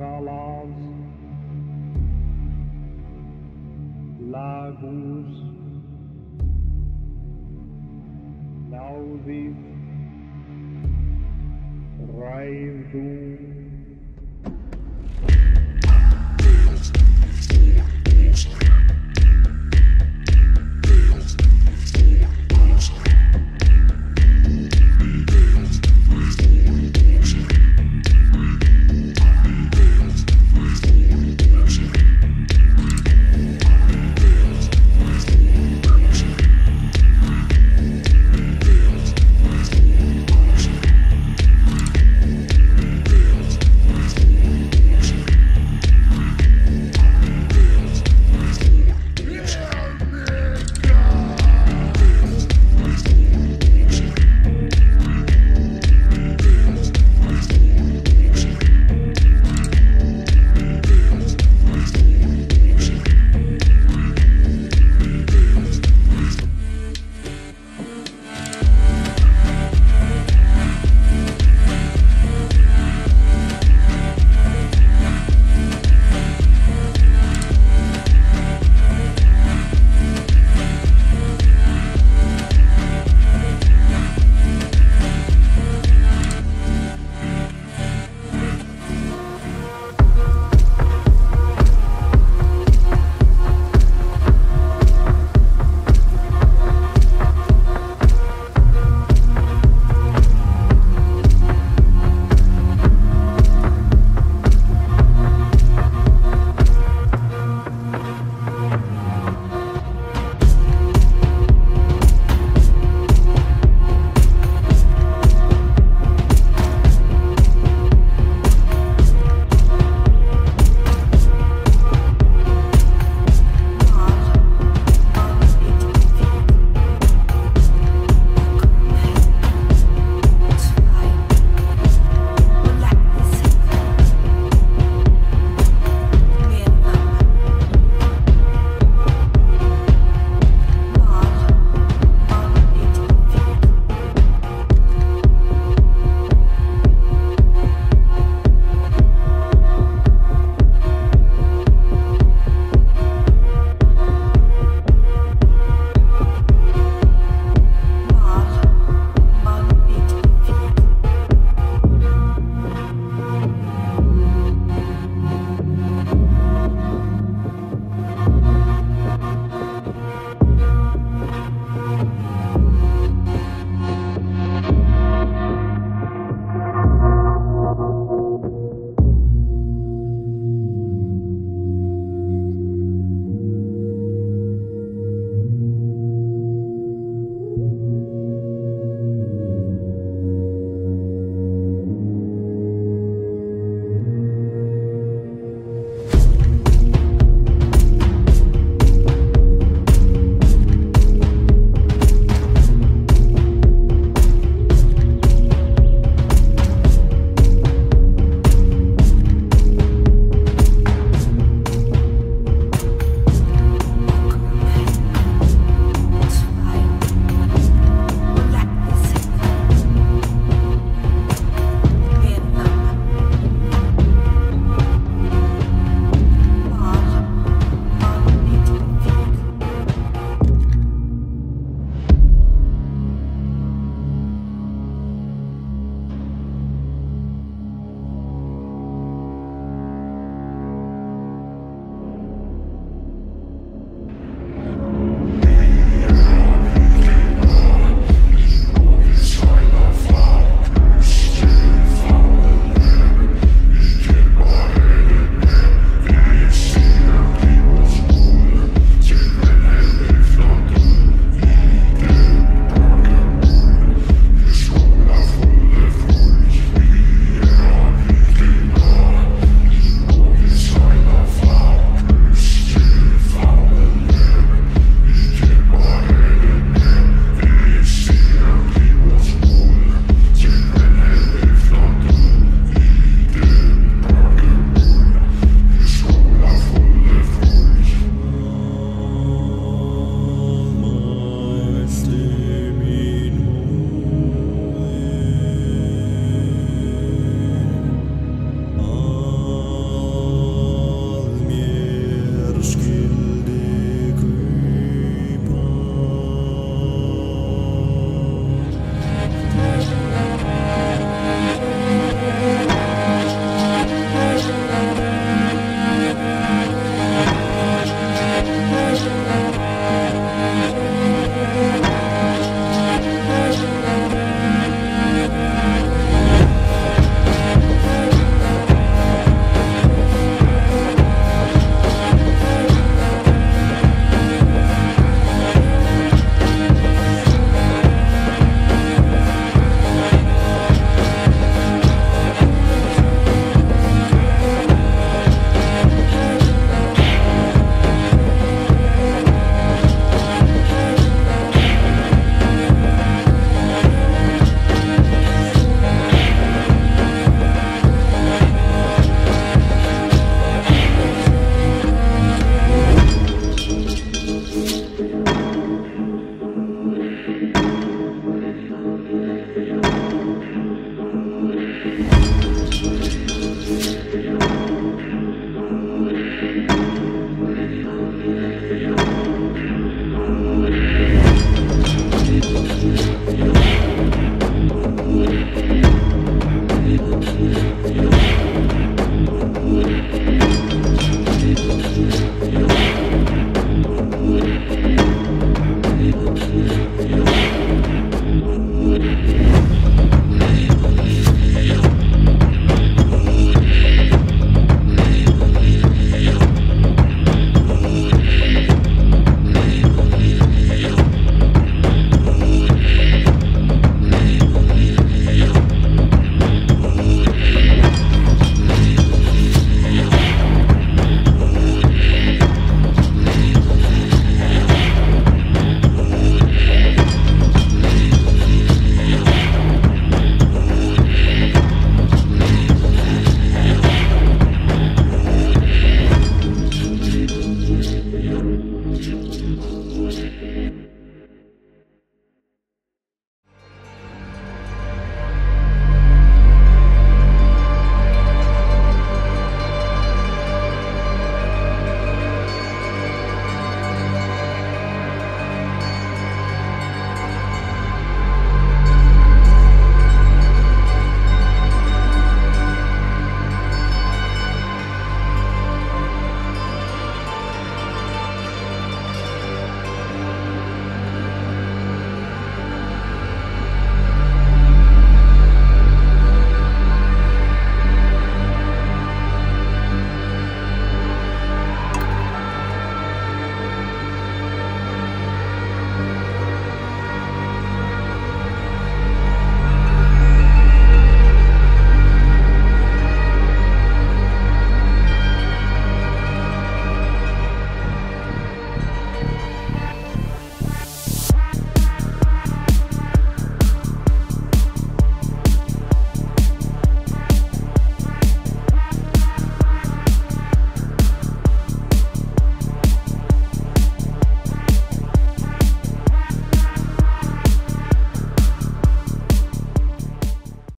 Agalaz, Lagos, Nauzis, Raivdun. There's